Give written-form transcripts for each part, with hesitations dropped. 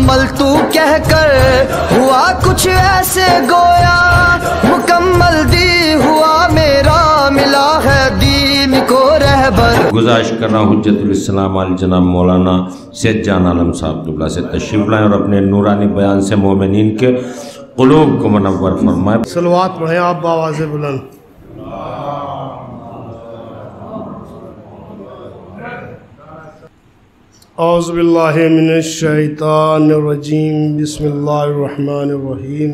मुकम्मल तू कह कर हुआ कुछ ऐसे गोया मुकम्मल दी हुआ मेरा मिला है दीन को रहबर। गुजारिश कर रहा हूँ हज्जतुल इस्लाम आल जनाब मौलाना ज़ान आलम साहब दुबला से तशरीफ लाएं और अपने नूरानी बयान से मोमिनीन के क़ुलूब को मुनव्वर फरमाएं। सलवात पढ़ें आप बावाज़े बुलंद। औज़ु बिल्लाहि मिनश शैतानिर रजीम बिस्मिल्लाहिर रहमानिर रहीम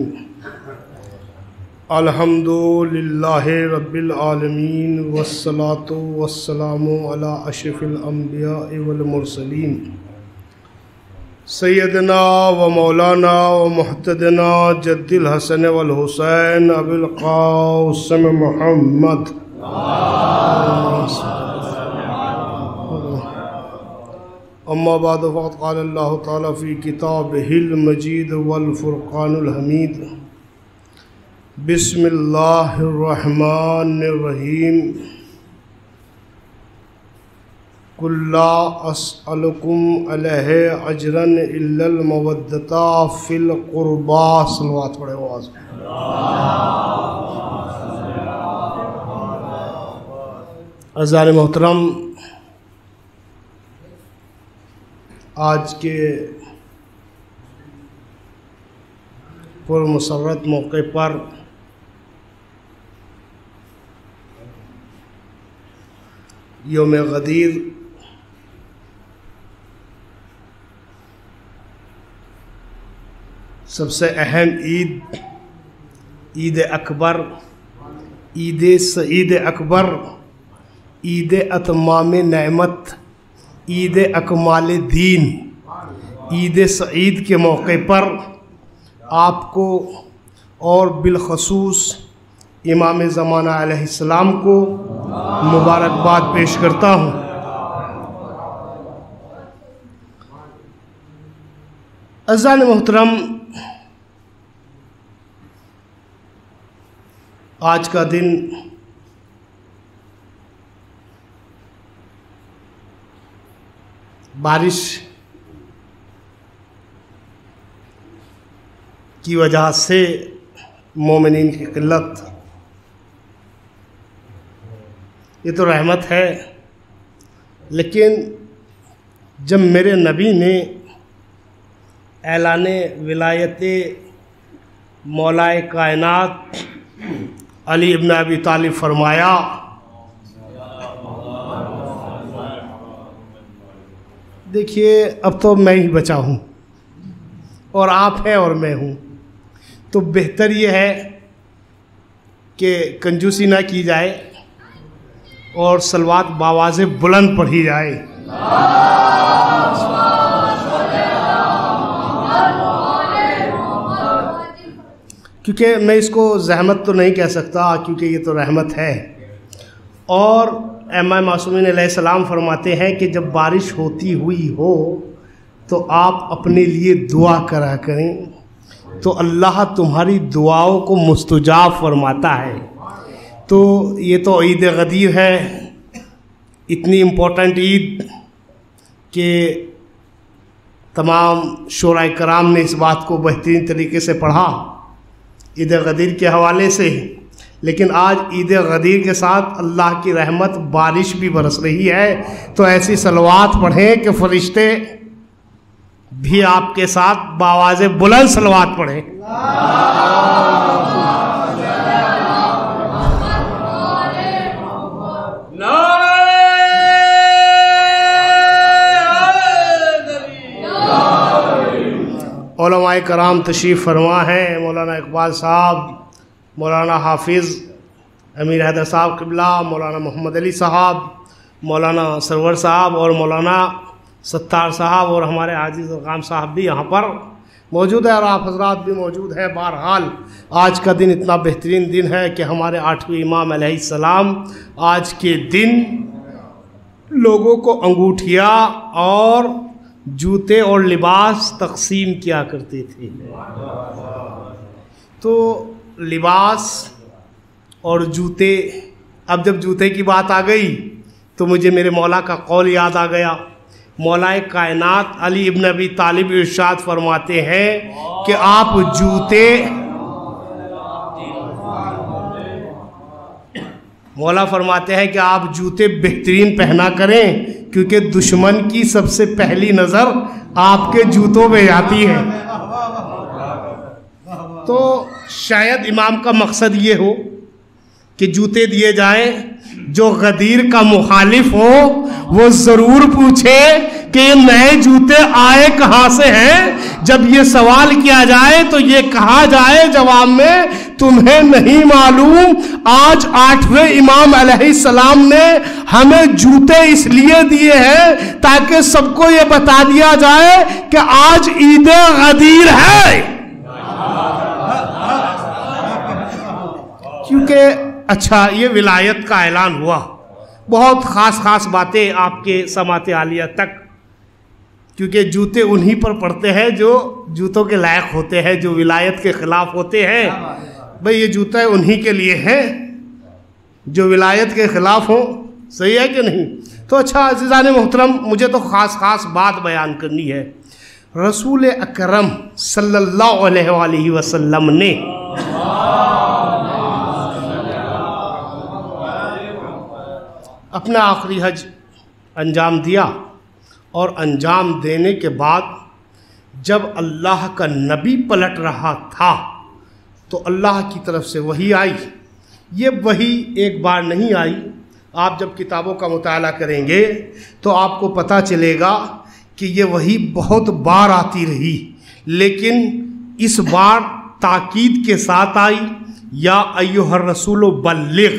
अल्हम्दुलिल्लाहि रब्बिल आलमीन वस्सलातु वस्सलामु अला अशरफिल अंबियाइ वल मुरसलीन सैयदना व मौलाना व मुहतदना जद्दिल हसन वल हुसैन अबुल क़ासिम मुहम्मद। अम्मा बाद क़ाल अल्लाह ताला फ़ी किताबिहिल मजीद वल फ़ुरक़ानुल हमीद बिस्मिल्लाहिर रहमानिर रहीम कुल्ला अस्अलुकुम अलैहि अजरन इल्लल मवद्दता फ़िल क़ुरबा। सलवात पढ़े आवाज़। अज़ान मोहतरम, आज के पुरमसरत मौके पर योम गदीर सबसे अहम ईद, ईद अकबर, ईद सईद अकबर, ईद अतमाम नेमत, ईद अकमाल दीन, ईद सईद के मौके पर आपको और बिलखसूस इमाम ज़माना अलैहिस्सलाम को मुबारकबाद पेश करता हूँ। अज़ान मोहतरम, आज का दिन बारिश की वजह से मोमिनीन की किल्लत, ये तो रहमत है, लेकिन जब मेरे नबी ने ऐलाने विलायते मौलाए कायनात अली इब्न अबी तालिब फरमाया देखिए अब तो मैं ही बचा हूँ और आप हैं और मैं हूँ, तो बेहतर ये है कि कंजूसी ना की जाए और सलवात बावाज़े बुलंद पढ़ी जाए। क्योंकि मैं इसको जहमत तो नहीं कह सकता, क्योंकि ये तो रहमत है। और इमाम मासूमीन अलैहिस्सलाम फरमाते हैं कि जब बारिश होती हुई हो तो आप अपने लिए दुआ करा करें तो अल्लाह तुम्हारी दुआओं को मुस्तजाब फरमाता है। तो ये तो ईद गदीर है, इतनी इम्पोर्टेंट ईद कि तमाम शोराए कराम ने इस बात को बेहतरीन तरीके से पढ़ा ईद गदीर के हवाले से। लेकिन आज ईद गदीर के साथ अल्लाह की रहमत बारिश भी बरस रही है, तो ऐसी सलवात पढ़ें कि फरिश्ते भी आपके साथ बावाज़े बुलंद सलवात पढ़ें। उलमाए कराम तशरीफ़ फरमा हैं, मौलाना इकबाल साहब, मौलाना हाफिज़ अमीर हैदर साहब किबला, मौलाना मोहम्मद अली साहब, मौलाना सरवर साहब और मौलाना सत्तार साहब और हमारे आजिज़ अरकाम साहब भी यहाँ पर मौजूद है और आप हजरात भी मौजूद हैं। बहरहाल आज का दिन इतना बेहतरीन दिन है कि हमारे आठवें इमाम अलैहिस्सलाम आज के दिन लोगों को अंगूठिया और जूते और लिबास तकसीम किया करते थे। तो लिबास और जूते, अब जब जूते की बात आ गई तो मुझे मेरे मौला का कौल याद आ गया मौलाए कायनात अली इब्न अबी तालिब इरशाद फरमाते हैं कि आप जूते, मौला फरमाते हैं कि आप जूते बेहतरीन पहना करें क्योंकि दुश्मन की सबसे पहली नज़र आपके जूतों में आती है। तो शायद इमाम का मकसद ये हो कि जूते दिए जाएं, जो गदीर का मुखालिफ हो वो ज़रूर पूछे कि ये नए जूते आए कहाँ से हैं। जब ये सवाल किया जाए तो ये कहा जाए जवाब में, तुम्हें नहीं मालूम आज आठवें इमाम अलैहिस्सलाम ने हमें जूते इसलिए दिए हैं ताकि सबको ये बता दिया जाए कि आज ईद गदीर है। क्योंकि अच्छा ये विलायत का ऐलान हुआ, बहुत ख़ास बातें आपके समाते आलिया तक, क्योंकि जूते उन्हीं पर पड़ते हैं जो जूतों के लायक होते हैं, जो विलायत के ख़िलाफ़ होते हैं। भाई ये जूते उन्हीं के लिए हैं जो विलायत के ख़िलाफ़ हों, सही है कि नहीं। तो अच्छा अज़ीज़ान मोहतरम, मुझे तो ख़ास बात बयान करनी है। रसूल अकरम सल्लल्लाहु अलैहि वसल्लम ने अपना आखिरी हज अंजाम दिया और अंजाम देने के बाद जब अल्लाह का नबी पलट रहा था तो अल्लाह की तरफ से वही आई। ये वही एक बार नहीं आई, आप जब किताबों का मुताला करेंगे तो आपको पता चलेगा कि ये वही बहुत बार आती रही, लेकिन इस बार ताकीद के साथ आई, या अय्युहर रसूल बल्लिग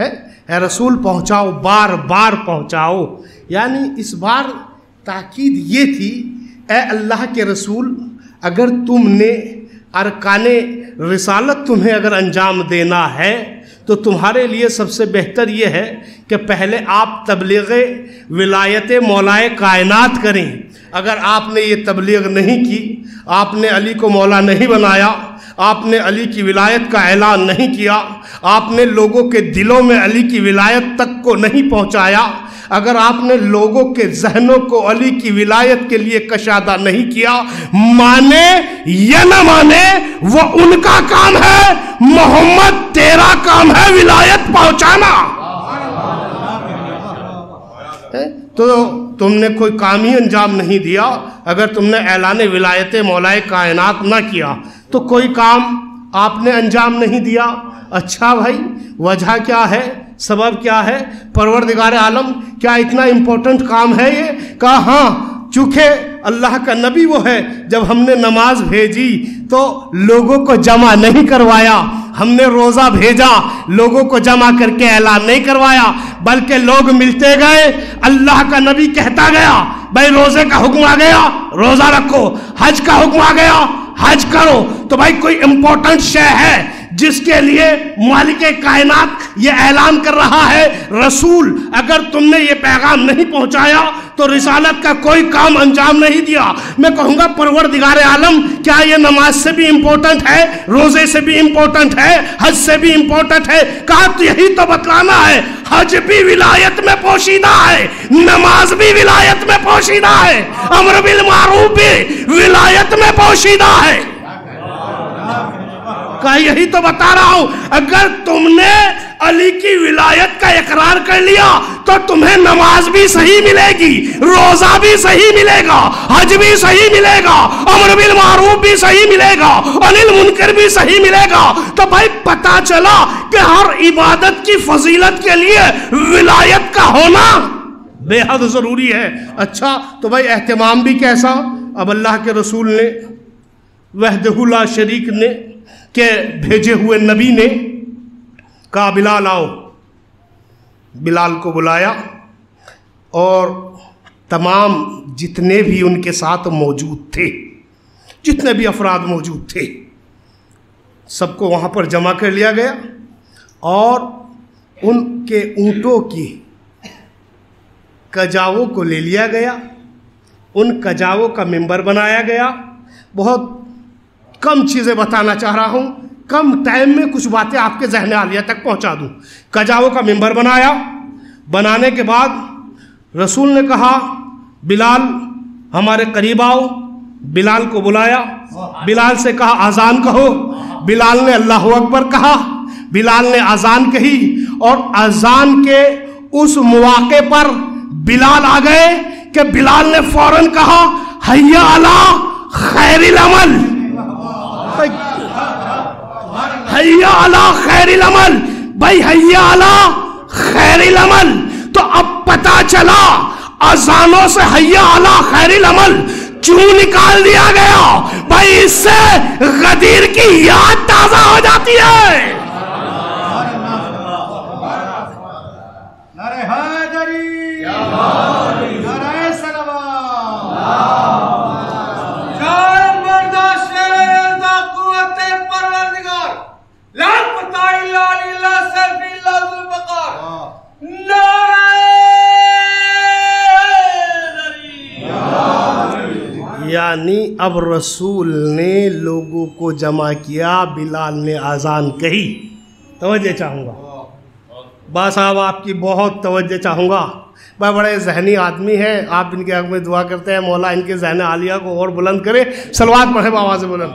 है, ऐ रसूल पहुँचाओ, बार बार पहुँचाओ। यानी इस बार ताकीद ये थी, ऐ अल्लाह के रसूल अगर तुमने अरकाने रिसालत तुम्हें अगर अंजाम देना है तो तुम्हारे लिए सबसे बेहतर ये है कि पहले आप तबलीग विलायत मौलाए कायनात करें। अगर आपने ये तबलीग नहीं की, आपने अली को मौला नहीं बनाया, आपने अली की विलायत का ऐलान नहीं किया, आपने लोगों के दिलों में अली की विलायत तक को नहीं पहुंचाया, अगर आपने लोगों के जहनों को अली की विलायत के लिए कशादा नहीं किया, माने या न माने वो उनका काम है, मोहम्मद तेरा काम है विलायत पहुंचाना। तो तुमने कोई काम ही अंजाम नहीं दिया अगर तुमने ऐलान विलायत मौलाए कायनात ना किया, तो कोई काम आपने अंजाम नहीं दिया। अच्छा भाई वजह क्या है, सबब क्या है, परवरदिगार आलम क्या इतना इम्पोर्टेंट काम है ये? कहा हाँ, चूँकि अल्लाह का नबी वो है, जब हमने नमाज भेजी तो लोगों को जमा नहीं करवाया, हमने रोज़ा भेजा लोगों को जमा करके ऐलान नहीं करवाया, बल्कि लोग मिलते गए, अल्लाह का नबी कहता गया भाई रोज़े का हुक्म आ गया रोज़ा रखो, हज का हुक्म आ गया हज करो। तो भाई कोई इम्पोर्टेंट शय है जिसके लिए मालिक कायनात ये ऐलान कर रहा है, रसूल अगर तुमने ये पैगाम नहीं पहुंचाया तो रिसालत का कोई काम अंजाम नहीं दिया। मैं कहूँगा परवरदिगार आलम, क्या ये नमाज से भी इम्पोर्टेंट है, रोज़े से भी इम्पोर्टेंट है, हज से भी इम्पोर्टेंट है? कहा तो यही तो बतलाना है, हज भी विलायत में पोशीदा है, नमाज भी विलायत में पोशीदा है, अमर बिल मारूफ भी विलायत में पोशीदा है। का यही तो बता रहा हूं, अगर तुमने अली की विलायत का इकरार कर लिया तो तुम्हें नमाज भी सही मिलेगी, रोजा भी सही मिलेगा, हज भी सही मिलेगा, अमर बिल मारूफ भी सही मिलेगा, अनिल मुनकर भी सही मिलेगा। तो भाई पता चला कि हर इबादत की फजीलत के लिए विलायत का होना बेहद जरूरी है। अच्छा तो भाई एहतमाम भी कैसा, अब अल्लाह के रसूल ने वहदहु ला शरीक ने के भेजे हुए नबी ने कहा बिलाल आओ, बिलाल को बुलाया और तमाम जितने भी उनके साथ मौजूद थे, जितने भी अफराद मौजूद थे, सबको वहाँ पर जमा कर लिया गया और उनके ऊँटों की कजावों को ले लिया गया, उन कजावों का मेंबर बनाया गया। बहुत कम चीज़ें बताना चाह रहा हूँ, कम टाइम में कुछ बातें आपके जहन आलिया तक पहुँचा दूँ। कजाओं का मेंबर बनाया, बनाने के बाद रसूल ने कहा बिलाल हमारे करीब आओ। बिलाल को बुलाया, बिलाल से कहा अजान कहो। बिलाल ने अल्लाहू अकबर कहा, बिलाल ने अजान कही और अजान के उस मौके पर बिलाल आ गए कि बिलाल ने फौरन कहा हय्या अला खैरिल अमल, हय्या अला खैरिल अमल, भाई हय्या अला खैरिल अमल। तो अब पता चला अजानों से हय्या अला खैरिल अमल क्यों निकाल दिया गया। भाई इससे गदीर की याद ताजा हो जाती है। यानी अब रसूल ने लोगों को जमा किया, बिलाल ने आज़ान कही। तवज्जो चाहूँगा बस, साहब आपकी बहुत तवज्जो चाहूँगा। मैं बड़े जहनी आदमी हैं, आप इनके हक़ में दुआ करते हैं, मौला इनके जहन आलिया को और बुलंद करे। सलवात पढ़े आवाज़ बुलंद।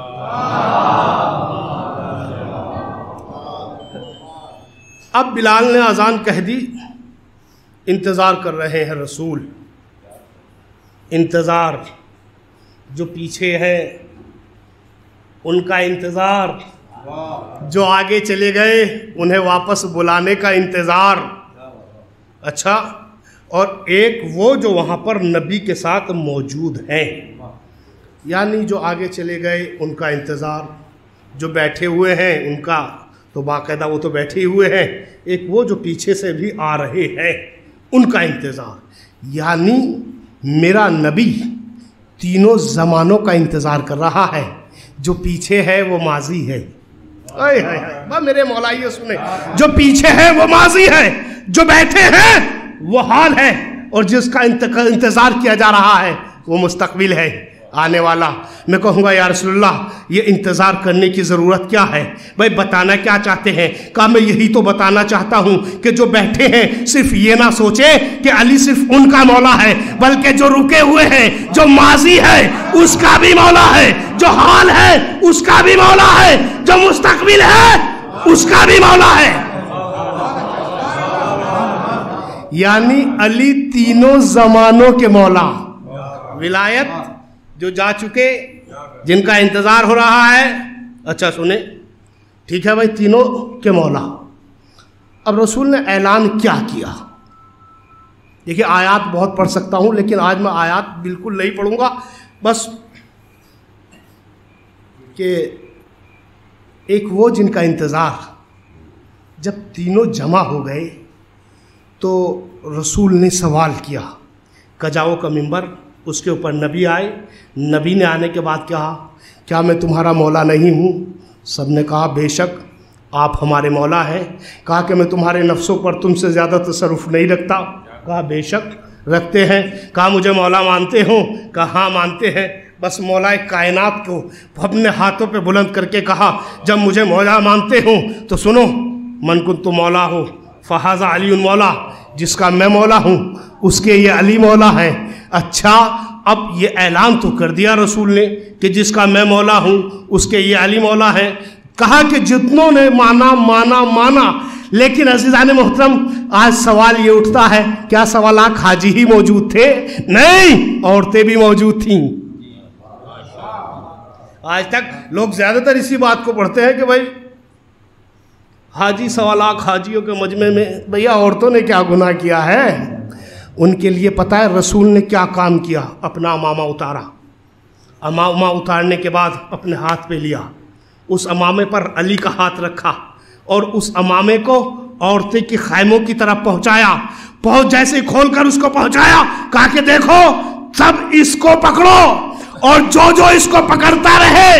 अब बिलाल ने आज़ान कह दी, इंतज़ार कर रहे हैं रसूल। इंतज़ार, जो पीछे हैं उनका इंतज़ार, जो आगे चले गए उन्हें वापस बुलाने का इंतज़ार। अच्छा, और एक वो जो वहाँ पर नबी के साथ मौजूद हैं, यानी जो आगे चले गए उनका इंतज़ार, जो बैठे हुए हैं उनका, तो बाकायदा वो तो बैठे हुए हैं, एक वो जो पीछे से भी आ रहे हैं उनका इंतज़ार। यानी मेरा नबी तीनों ज़मानों का इंतज़ार कर रहा है, जो पीछे है वो माजी है। अरे वाह मेरे मौला, ये सुने, जो पीछे है वो माजी है, जो बैठे हैं वो हाल है, और जिसका इंतज़ार किया जा रहा है वो मुस्तकबिल है, आने वाला। मैं कहूँगा या रसूलल्लाह, ये इंतज़ार करने की ज़रूरत क्या है। भाई बताना क्या चाहते हैं? कहा मैं यही तो बताना चाहता हूँ कि जो बैठे हैं सिर्फ ये ना सोचे कि अली सिर्फ उनका मौला है, बल्कि जो रुके हुए हैं, जो माजी है उसका भी मौला है, जो हाल है उसका भी मौला है, जो मुस्तकबिल है उसका भी मौला है। यानी अली तीनों ज़मानों के मौला, विलायत जो जा चुके, जिनका इंतज़ार हो रहा है। अच्छा सुने, ठीक है भाई, तीनों के मौला। अब रसूल ने ऐलान क्या किया? देखिए आयत बहुत पढ़ सकता हूँ, लेकिन आज मैं आयत बिल्कुल नहीं पढ़ूँगा, बस कि एक वो जिनका इंतज़ार। जब तीनों जमा हो गए तो रसूल ने सवाल किया, कजाओं का मिंबर, उसके ऊपर नबी आए। नबी ने आने के बाद कहा क्या मैं तुम्हारा मौला नहीं हूँ? सब ने कहा बेशक आप हमारे मौला हैं। कहा कि मैं तुम्हारे नफ्सों पर तुमसे ज़्यादा तसरुफ़ नहीं रखता। कहा बेशक रखते हैं। कहा मुझे मौला मानते हो? कहा हाँ मानते हैं। बस मौलाए कायनात को अपने हाथों पे बुलंद करके कहा जब मुझे मौला मानते हो तो सुनो, मन कुन तो मौला हो फ़हाज़ा अली उन मौला, जिसका मैं मौला हूँ उसके ये अली मौला है। अच्छा, अब ये ऐलान तो कर दिया रसूल ने कि जिसका मैं मौला हूँ उसके ये अली मौला है। कहा कि जितनों ने माना माना माना, लेकिन अजीज़ान मोहतरम आज सवाल ये उठता है, क्या सवालात हाजी ही मौजूद थे? नहीं, औरतें भी मौजूद थीं। आज तक लोग ज़्यादातर इसी बात को पढ़ते हैं कि भाई हाजी सवालात हाजियों के मजमे में, भैया औरतों ने क्या गुनाह किया है? उनके लिए पता है रसूल ने क्या काम किया? अपना अमामा उतारा, अमामा उतारने के बाद अपने हाथ पे लिया, उस अमामे पर अली का हाथ रखा और उस अमामे को औरतें की खैमों की तरफ पहुंचाया। जैसे खोलकर उसको पहुंचाया, कहा कि देखो सब इसको पकड़ो, और जो जो इसको पकड़ता रहे,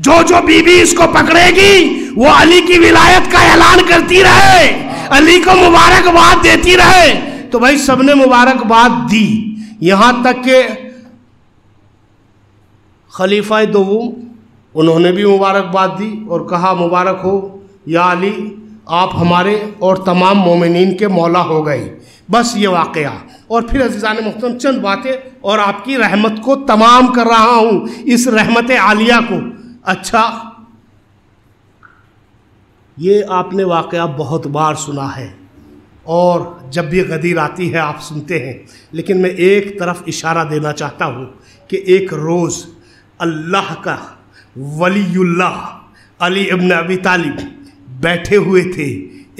जो जो बीबी इसको पकड़ेगी वो अली की विलायत का ऐलान करती रहे, अली को मुबारकबाद देती रहे। तो भाई सबने मुबारकबाद दी, यहाँ तक के खलीफा दोम उन्होंने भी मुबारकबाद दी और कहा मुबारक हो या अली, आप हमारे और तमाम मोमिनीन के मौला हो गए। बस ये वाक़या। और फिर अज़ीज़ान मुहतरम चंद बातें और आपकी रहमत को तमाम कर रहा हूँ, इस रहमत आलिया को। अच्छा, ये आपने वाक़या बहुत बार सुना है और जब भी गदीर आती है आप सुनते हैं, लेकिन मैं एक तरफ इशारा देना चाहता हूँ कि एक रोज़ अल्लाह का वलीउल्लाह अली इब्न अबी तालिब बैठे हुए थे।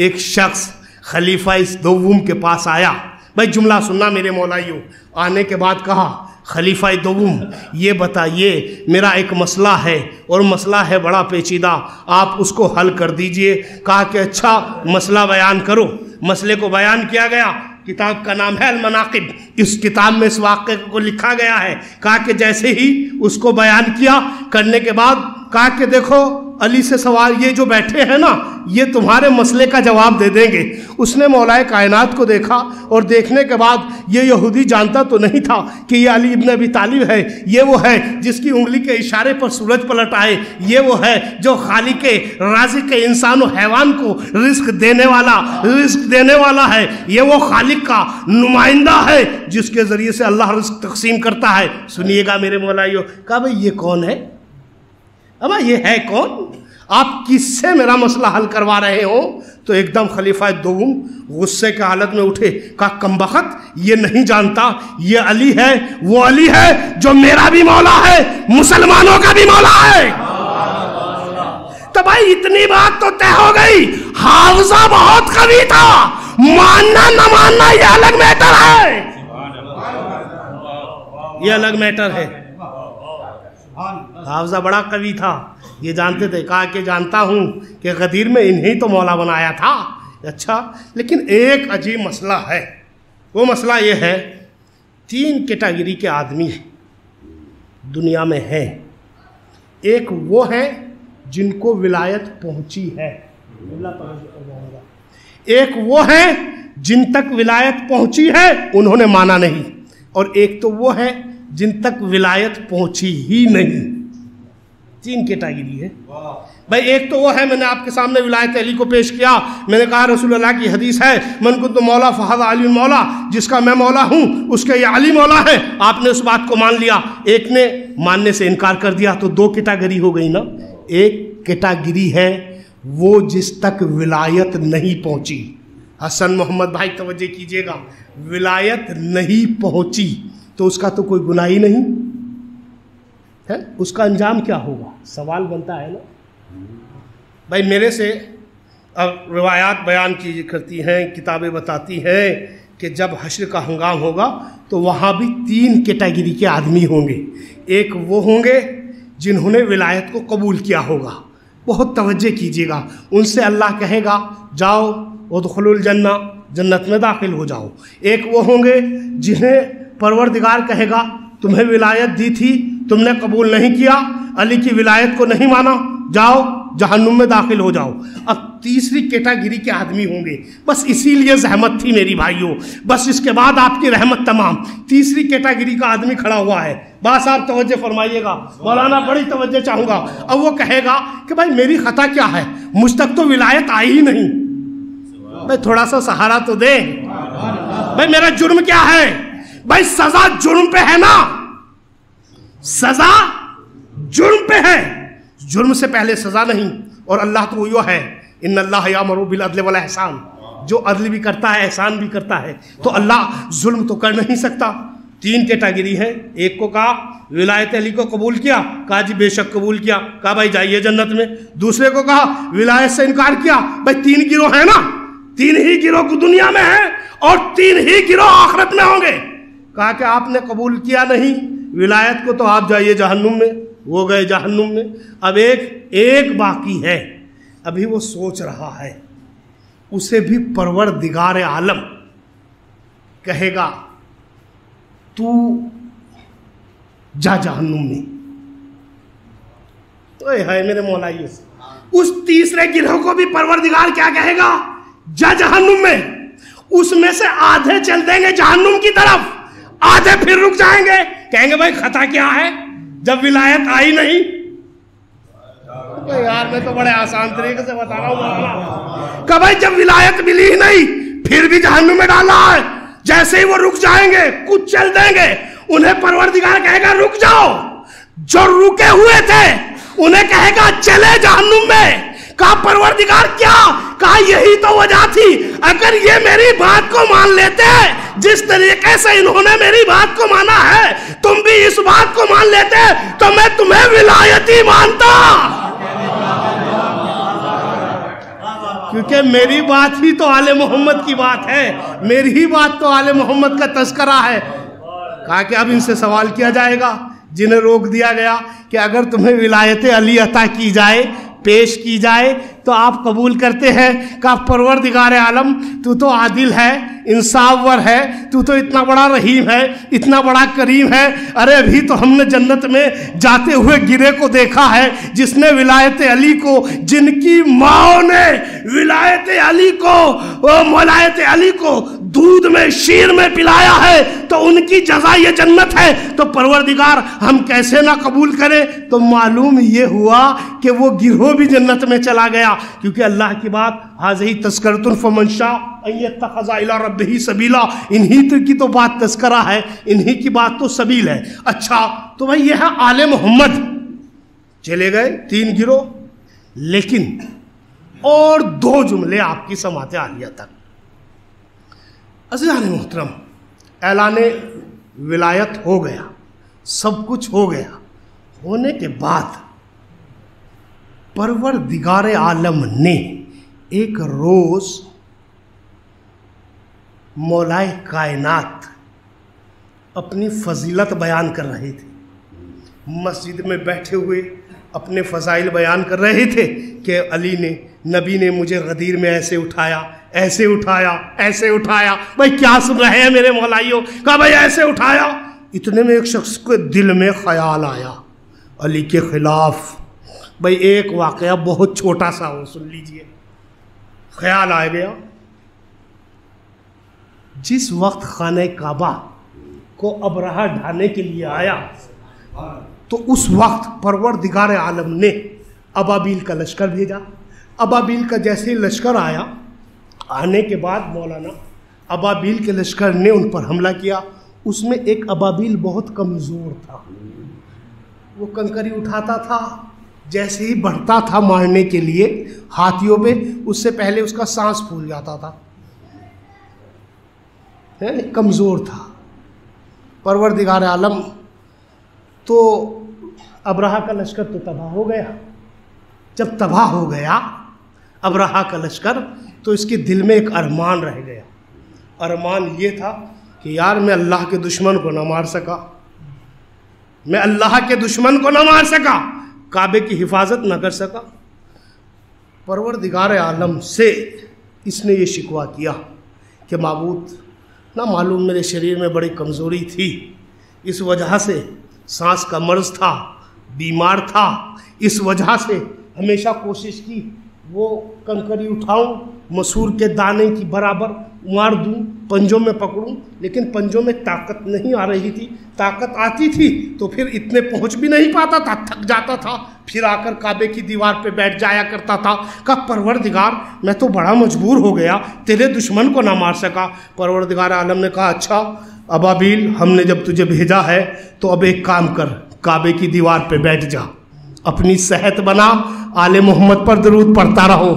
एक शख्स खलीफा इस दोवम के पास आया। भाई जुमला सुनना मेरे मौलाइयों। आने के बाद कहा, खलीफा दोवम ये बताइए, मेरा एक मसला है और मसला है बड़ा पेचीदा, आप उसको हल कर दीजिए। कहा कि अच्छा मसला बयान करो। मसले को बयान किया गया। किताब का नाम है अल-मनाक़िब। इस किताब में इस वाक़े को लिखा गया है। कहा कि जैसे ही उसको बयान किया करने के बाद कहा कि देखो अली से सवाल, ये जो बैठे हैं ना ये तुम्हारे मसले का जवाब दे देंगे। उसने मौलाए कायनात को देखा और देखने के बाद ये यहूदी जानता तो नहीं था कि ये अली इब्न अबी तालिब है, ये वो है जिसकी उंगली के इशारे पर सूरज पलट आए, ये वो है जो खालिक राज़िक़ के इंसान और हैवान को रिस्क देने वाला है, ये वो खालिक का नुमाइंदा है जिसके ज़रिए से अल्लाह रिस्क तकसीम करता है। सुनिएगा मेरे मौलाइयों। कहा भाई ये कौन है? अब ये है कौन? आप किससे मेरा मसला हल करवा रहे हो? तो एकदम खलीफा दोम गुस्से की हालत में उठे। कहा कमबख्त, ये नहीं जानता ये अली है, वो अली है जो मेरा भी मौला है, मुसलमानों का भी मौला है। तो भाई इतनी बात तो तय हो गई। हावजा बहुत कवि था, मानना न मानना यह अलग मैटर है, यह अलग मैटर है। हावजा बड़ा कवि था, ये जानते थे। कहा कि जानता हूँ कि गदीर में इन्हें तो मौला बनाया था। अच्छा, लेकिन एक अजीब मसला है। वो मसला ये है, तीन कैटेगरी के आदमी दुनिया में हैं। एक वो हैं जिनको विलायत पहुँची है, एक वो हैं जिन तक विलायत पहुँची है उन्होंने माना नहीं, और एक तो वो है जिन तक विलायत पहुंची ही नहीं। तीन कैटेगरी है भाई। एक तो वो है, मैंने आपके सामने विलायत अली को पेश किया। मैंने कहा रसूलुल्लाह की हदीस है, मन कुंतु मौला फहदा अली मौला, जिसका मैं मौला हूँ उसके ये अली मौला है। आपने उस बात को मान लिया। एक ने मानने से इनकार कर दिया, तो दो कैटेगरी हो गई ना। एक कैटेगरी है वो जिस तक विलायत नहीं पहुँची। हसन मोहम्मद भाई तवज्जो कीजिएगा, विलायत नहीं पहुँची तो उसका तो कोई गुनाह ही नहीं है। उसका अंजाम क्या होगा, सवाल बनता है ना भाई। मेरे से अब रिवायात बयान की करती हैं, किताबें बताती हैं कि जब हश्र का हंगाम होगा तो वहाँ भी तीन कैटेगरी के आदमी होंगे। एक वो होंगे जिन्होंने विलायत को कबूल किया होगा, बहुत तवज्जो कीजिएगा। उनसे अल्लाह कहेगा जाओ उदखुलुल जन्ना, जन्नत में दाखिल हो जाओ। एक वो होंगे जिन्हें परवरदिगार कहेगा तुम्हें विलायत दी थी, तुमने कबूल नहीं किया, अली की विलायत को नहीं माना, जाओ जहन्नुम में दाखिल हो जाओ। अब तीसरी कैटेगरी के आदमी होंगे। बस इसीलिए जहमत थी मेरी भाइयों, बस इसके बाद आपकी रहमत तमाम। तीसरी कैटेगरी का आदमी खड़ा हुआ है। बात साहब तवज्जो फरमाइएगा, मौलाना बड़ी तवज्जो चाहूँगा। अब वो कहेगा कि भाई मेरी खता क्या है, मुझ तक तो विलायत आई ही नहीं, भाई थोड़ा सा सहारा तो दे, भाई मेरा जुर्म क्या है? भाई सजा जुर्म पे है ना, सजा जुर्म पे है, जुर्म से पहले सजा नहीं। और अल्लाह तो यो है, इन्नल्लाह यामरू बिल अदल वल एहसान, जो अदल भी करता है एहसान भी करता है, तो अल्लाह जुल्म तो कर नहीं सकता। तीन कैटेगरी है। एक को कहा विलायत अली को कबूल किया, कहा जी बेशक कबूल किया, कहा भाई जाइए जन्नत में। दूसरे को कहा विलायत से इनकार किया। भाई तीन गिरोह है ना, तीन ही गिरोह दुनिया में है और तीन ही गिरोह आखिरत में होंगे। कहा कि आपने कबूल किया नहीं विलायत को तो आप जाइए जहन्नुम में, वो गए जहन्नुम में। अब एक बाकी है, अभी वो सोच रहा है, उसे भी परवरदिगार आलम कहेगा तू जा जहन्नुम में। तो ये है मेरे मौलाइयों, उस तीसरे गिरोह को भी परवरदिगार क्या कहेगा, जा जहन्नुम में। उसमें से आधे चल देंगे जहन्नुम की तरफ, आधे फिर रुक जाएंगे, कहेंगे भाई खता क्या है जब विलायत आई नहीं। तो यार मैं तो बड़े आसान तरीके से बता रहा हूँ कि भाई जब विलायत मिली ही नहीं फिर भी जहन्नुम में डाला है। जैसे ही वो रुक जाएंगे कुछ चल देंगे उन्हें परवरदिगार कहेगा रुक जाओ, जो रुके हुए थे उन्हें कहेगा चले जहन्नुम में। कहा परवरदिगार क्या? कहा यही तो वजह थी, अगर ये मेरी बात को मान लेते जिस तरीके से इन्होंने मेरी बात को माना है तुम भी इस बात को मान लेते तो मैं तुम्हें विलायती मानता, क्योंकि मेरी बात ही तो आले मोहम्मद की बात है, मेरी ही बात तो आले मोहम्मद का तस्करा है। कहा कि अब इनसे सवाल किया जाएगा जिन्हें रोक दिया गया कि अगर तुम्हें विलायत अली अता की जाए, पेश की जाए तो आप कबूल करते हैं? कहा परवरदिगार आलम तू तो आदिल है, इंसाफवर है, तू तो इतना बड़ा रहीम है, इतना बड़ा करीम है। अरे अभी तो हमने जन्नत में जाते हुए गिरे को देखा है जिसने विलायत अली को, जिनकी माओ ने विलायत अली को मौलायत अली को दूध में शीर में पिलाया है, तो उनकी जगह ये जन्नत है। तो परवरदिगार हम कैसे ना कबूल करें? तो मालूम ये हुआ कि वो गिरोह भी जन्नत में चला गया, क्योंकि अल्लाह की बात हाज़ही तस्करतुन फमन शाह अय्यत्तखज़ इला रब्बिही सबीला, इन्हीं की तो बात तस्करा है, इन्हीं की बात तो सबील है। अच्छा तो भाई यह है आले मोहम्मद, चले गए तीन गिरोह, लेकिन और दो जुमले आपकी समात आलिया तक। अज़ीज़ान मोहतरम, ऐलाने विलायत हो गया, सब कुछ हो गया, होने के बाद परवरदिगार आलम ने एक रोज़ मौलाए कायनात अपनी फजीलत बयान कर रहे थे, मस्जिद में बैठे हुए अपने फ़ज़ाइल बयान कर रहे थे कि अली ने, नबी ने मुझे गदीर में ऐसे उठाया, ऐसे उठाया, ऐसे उठाया। भाई क्या सुन रहे हैं मेरे मौलाइयों? कहा भाई ऐसे उठाया। इतने में एक शख्स के दिल में ख्याल आया अली के ख़िलाफ़। भाई एक वाक़या बहुत छोटा सा हो, सुन लीजिए। ख्याल आ गया, जिस वक्त खाने काबा को अबराहा ढाने के लिए आया तो उस वक्त परवरदिगार आलम ने अबाबील का लश्कर भेजा। अबाबील का जैसे ही लश्कर आया, आने के बाद मौलाना अबाबील के लश्कर ने उन पर हमला किया। उसमें एक अबाबील बहुत कमज़ोर था, वो कंकरी उठाता था, जैसे ही बढ़ता था मारने के लिए हाथियों पे, उससे पहले उसका सांस फूल जाता था, है कमज़ोर था। परवरदिगार आलम तो अबराहा का लश्कर तो तबाह हो गया। जब तबाह हो गया अबराहा का लश्कर तो इसके दिल में एक अरमान रह गया। अरमान ये था कि यार मैं अल्लाह के दुश्मन को ना मार सका, मैं अल्लाह के दुश्मन को ना मार सका, काबे की हिफाजत ना कर सका। परवरदिगार आलम से इसने ये शिकवा किया कि माबूद ना मालूम मेरे शरीर में बड़ी कमज़ोरी थी, इस वजह से सांस का मर्ज़ था, बीमार था, इस वजह से हमेशा कोशिश की वो कंकरी उठाऊं, मसूर के दाने की बराबर मार दूं, पंजों में पकड़ूं, लेकिन पंजों में ताकत नहीं आ रही थी। ताकत आती थी तो फिर इतने पहुंच भी नहीं पाता था, थक जाता था, फिर आकर काबे की दीवार पे बैठ जाया करता था। का परवरदिगार मैं तो बड़ा मजबूर हो गया, तेरे दुश्मन को ना मार सका। परवरदिगार आलम ने कहा अच्छा अबाबील हमने जब तुझे भेजा है तो अब एक काम कर, काबे की दीवार पे बैठ जा, अपनी सेहत बना, आले मोहम्मद पर दरूद पढ़ता रहो।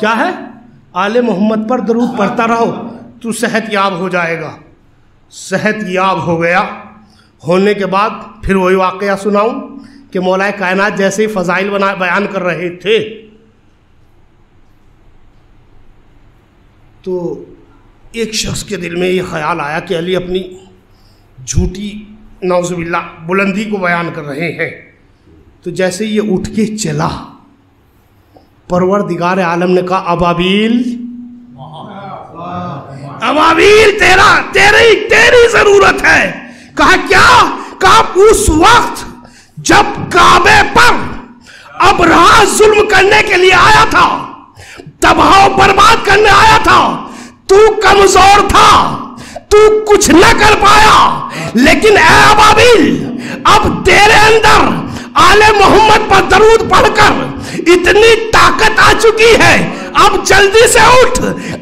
क्या है? आले मोहम्मद पर दरूद पढ़ता रहो, तू सेहत याब हो जाएगा। सेहत याब हो गया, होने के बाद फिर वही वाकया सुनाऊं कि मौलाए कायनात जैसे ही फ़ज़ाइल बयान कर रहे थे तो एक शख्स के दिल में ये ख्याल आया कि अली अपनी झूठी नौजुबिल्ला बुलंदी को बयान कर रहे हैं। तो जैसे ये उठ के चला, परवरदिगार आलम ने कहा अबाबील, अबाबील तेरा तेरी ज़रूरत है। कहा क्या? कहा उस वक्त जब काबे पर अबराहा जुल्म करने के लिए आया था, तबाह बर्बाद करने आया था, तू कमजोर था, तू कुछ न कर पाया, लेकिन ए अबाबिल, अब तेरे अंदर आले मोहम्मद पर दरूद पढ़कर इतनी ताकत आ चुकी है, अब जल्दी से उठ।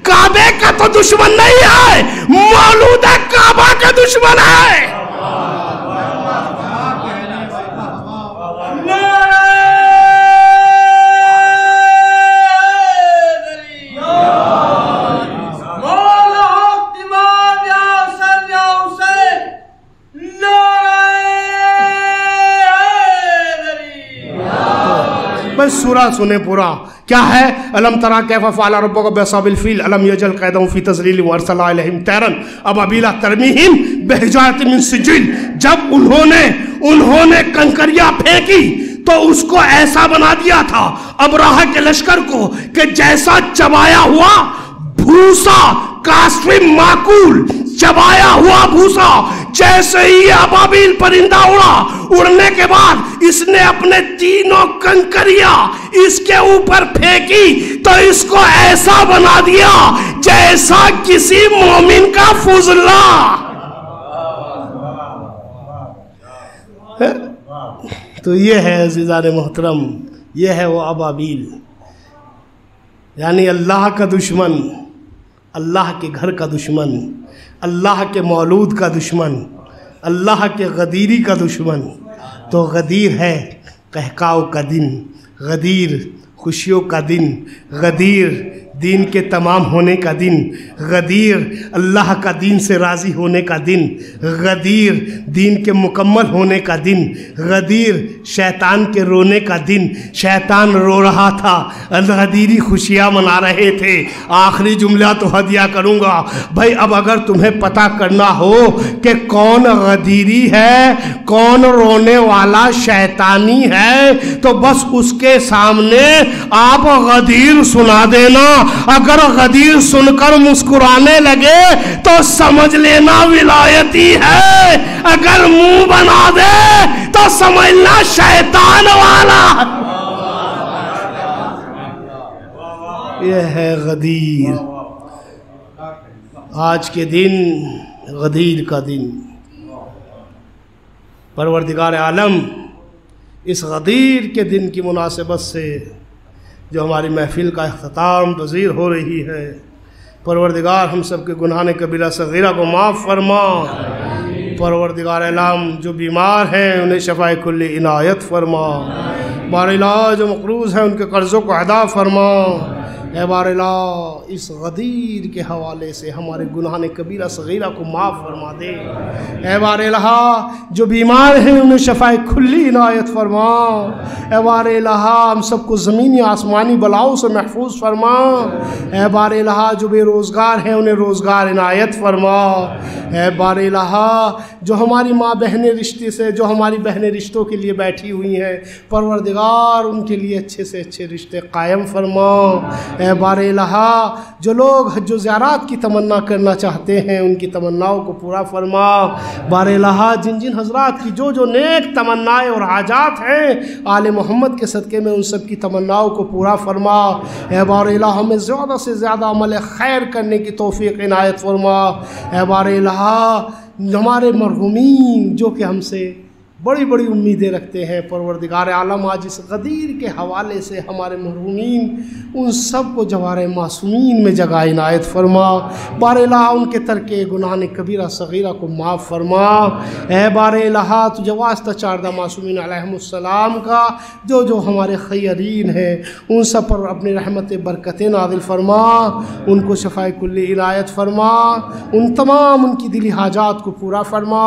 काबे का तो दुश्मन नहीं है, मौलूद काबा का दुश्मन है। सूरा सुने पूरा क्या है। अलम तरा कैफा फ़अल रब्बुका बिअसहाबिल फ़ील अलम यजअल कैदहुम फ़ी तज़लील व अरसल अलैहिम तैरन अबाबिला तरमीहिम बिहिजारतिम मिन सिजील। जब उन्होंने कंकरियाँ फेंकी तो उसको ऐसा बना दिया था अब्राहा के लश्कर को कि जैसा चबाया हुआ भूसा, कास्फी माकूल, चबाया हुआ भूसा। जैसे ही अबाबिल परिंदा उड़ा, उड़ने के बाद इसने अपने तीनों कंकरियां इसके ऊपर फेंकी तो इसको ऐसा बना दिया जैसा किसी मोमिन का फुजला। तो ये है अजीज़ान मोहतरम, ये है वो अबाबिल, यानी अल्लाह का दुश्मन, अल्लाह के घर का दुश्मन, अल्लाह के मौलूद का दुश्मन, अल्लाह के गदीरी का दुश्मन। तो गदीर है कहकाव का दिन, गदीर खुशियों का दिन, गदीर दीन के तमाम होने का दिन, गदीर अल्लाह का दीन से राज़ी होने का दिन, गदीर दीन के मुकम्मल होने का दिन, गदीर शैतान के रोने का दिन। शैतान रो रहा था, गदीरी खुशियाँ मना रहे थे। आखिरी जुमला तो हदिया करूँगा भाई। अब अगर तुम्हें पता करना हो कि कौन गदीरी है, कौन रोने वाला शैतानी है, तो बस उसके सामने आप गदीर सुना देना। अगर गदीर सुनकर मुस्कुराने लगे तो समझ लेना विलायती है, अगर मुंह बना दे तो समझना शैतान वाला। यह है गदीर। आज के दिन गदीर का दिन, परवरदिगार आलम इस गदीर के दिन की मुनासिबत से जो हमारी महफिल का अख्ताम पज़ीर हो रही है, परवरदिगार हम सब के गुनाह कबीरा सगीरा को माफ़ फरमा। परवरदिगार आलम जो बीमार हैं उन्हें शफ़ाए कुल्ली इनायत फरमा। बारिलाज जो मक़रूज़ हैं उनके कर्ज़ों को अदा फरमा। ए बारिला, इस गदीर के हवाले से हमारे गुनाह कबीरा सगीरा को माफ़ फरमा दे। ए बारिला, जो बीमार हैं उन्हें शफ़ाए खुली इनायत फरमा। ए बारिला, हम सबको ज़मीनी आसमानी बलाओं से महफूज फरमा। ए बारिला, जो बेरोज़गार हैं उन्हें रोज़गार इनायत फरमा। ए बारिला, जो हमारी माँ बहनें रिश्ते से, जो हमारी बहनें रिश्तों के लिए बैठी हुई हैं, परवरदिगार उनके लिए अच्छे से अच्छे रिश्ते कायम फरमा। ए बारे लहा, जो लोग हज ज़ियारत की तमन्ना करना चाहते हैं उनकी तमन्नाओं को पूरा फरमा। बारे लहा, जिन जिन हजरात की जो जो नेक तमन्नाएँ और हाजात हैं आले मोहम्मद के सदक़े में उन सब की तमन्नाओं को पूरा फरमा। ए बारे लहा, हमें ज़्यादा से ज़्यादा अमल खैर करने की तौफ़ीक़ इनायत फरमा। ए बारे लहा, हमारे मरहूमीन जो कि हमसे बड़ी बड़ी उम्मीदें रखते हैं, परवरदिगार आलम आज इस गदीर के हवाले से हमारे मरहूमीन उन सब को जवारे मासूमीन में जगह इनायत फरमा। बारेला, उनके तरके गुनाह कबीरा सगीरा को माफ़ फरमा। ए बारेला, तुझे वास्ता चारदा मासूमीन अलैहिमुस्सलाम का, जो जो हमारे खैरीन हैं उन सब पर अपनी रहमत बरकतें नाज़िल फरमा। उनको शफ़ाए कुल्ली इनायत फरमा। उन तमाम उनकी दिली हाजात को पूरा फरमा।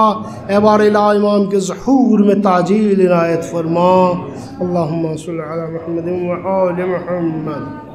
ए बारेला, इमाम के ज़हूर में ताजील इनायत फरमा। अल्लाहुम्मा सल्लि अला मुहम्मद व आल मुहम्मद।